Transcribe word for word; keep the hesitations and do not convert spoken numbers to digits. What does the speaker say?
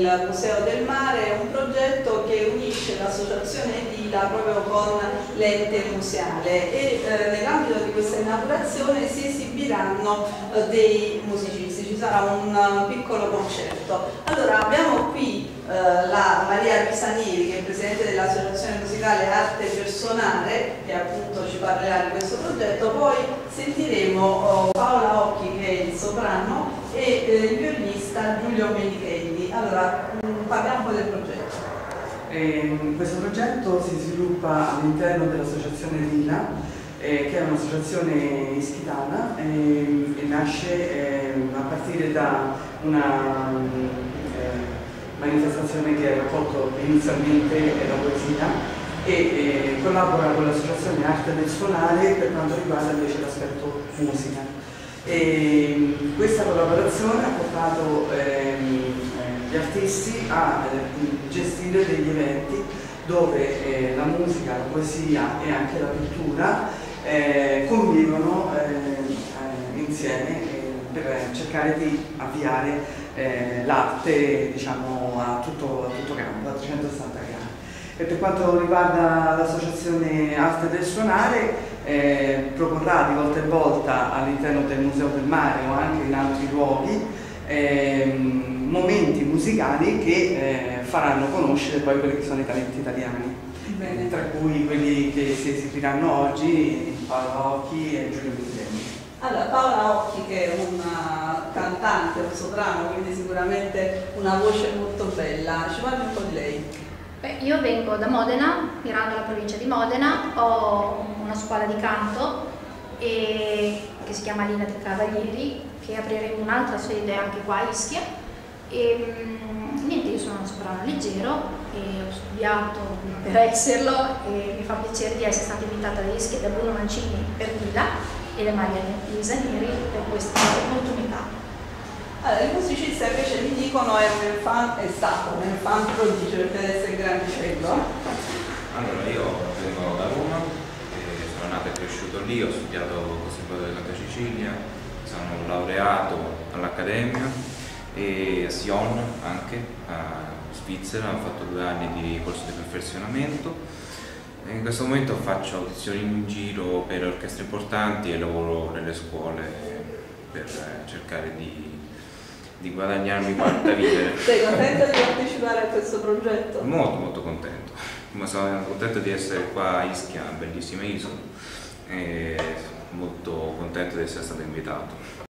del Museo del Mare è un progetto che unisce l'associazione Dila proprio con l'ente museale e eh, nell'ambito di questa inaugurazione si esibiranno eh, dei musicisti, ci sarà un uh, piccolo concerto. Allora abbiamo qui eh, la Maria Pisani, che è presidente dell'associazione musicale Arte Personale, che appunto ci parlerà di questo progetto, poi sentiremo oh, Paola Occhi, che è il soprano, e eh, il violinista Giulio Menichelli. Allora, parliamo del progetto. Eh, questo progetto si sviluppa all'interno dell'associazione Lida, eh, che è un'associazione ischitana eh, e nasce eh, a partire da una eh, manifestazione che ha raccolto inizialmente la poesia e eh, collabora con l'associazione Arte del Suonare per quanto riguarda invece l'aspetto musica. E questa collaborazione ha portato ehm, gli artisti a eh, gestire degli eventi dove eh, la musica, la poesia e anche la pittura eh, convivono eh, insieme eh, per cercare di avviare eh, l'arte, diciamo, a tutto, a tutto campo, a trecentosessanta gradi. E per quanto riguarda l'associazione Arte del Suonare, Eh, proporrà di volta in volta all'interno del Museo del Mare o anche in altri luoghi eh, momenti musicali che eh, faranno conoscere poi quelli che sono i talenti italiani. Bene. Tra cui quelli che si esibiranno oggi, Paola Occhi e Giulio DiSteni. Allora, Paola Occhi, che è una cantante, un soprano, quindi sicuramente una voce molto bella, ci parli un po' di lei. Beh, io vengo da Modena, Mirano, nella provincia di Modena, ho una scuola di canto e, che si chiama Lina dei Cavalieri, che apriremo un'altra sede anche qua a Ischia. E, niente, io sono una soprano leggero e ho studiato per esserlo e mi fa piacere di essere stata invitata da Ischia da Bruno Mancini per Dila e da Maria Pisani per questa opportunità. Allora, il musicista invece mi dicono è, un fan, è stato un fan prodigio, perché essere grandicello. Allora, io vengo da Roma, eh, sono nato e cresciuto lì, ho studiato al Conservatorio della Canto Sicilia, sono laureato all'Accademia e a Sion anche, a Svizzera, ho fatto due anni di corso di perfezionamento. In questo momento faccio audizioni in giro per orchestre importanti e lavoro nelle scuole per cercare di di guadagnarmi quanta vivere. Sei contento di partecipare a questo progetto? Molto molto contento, ma sono contento di essere qua a Ischia, bellissima isola, e molto contento di essere stato invitato.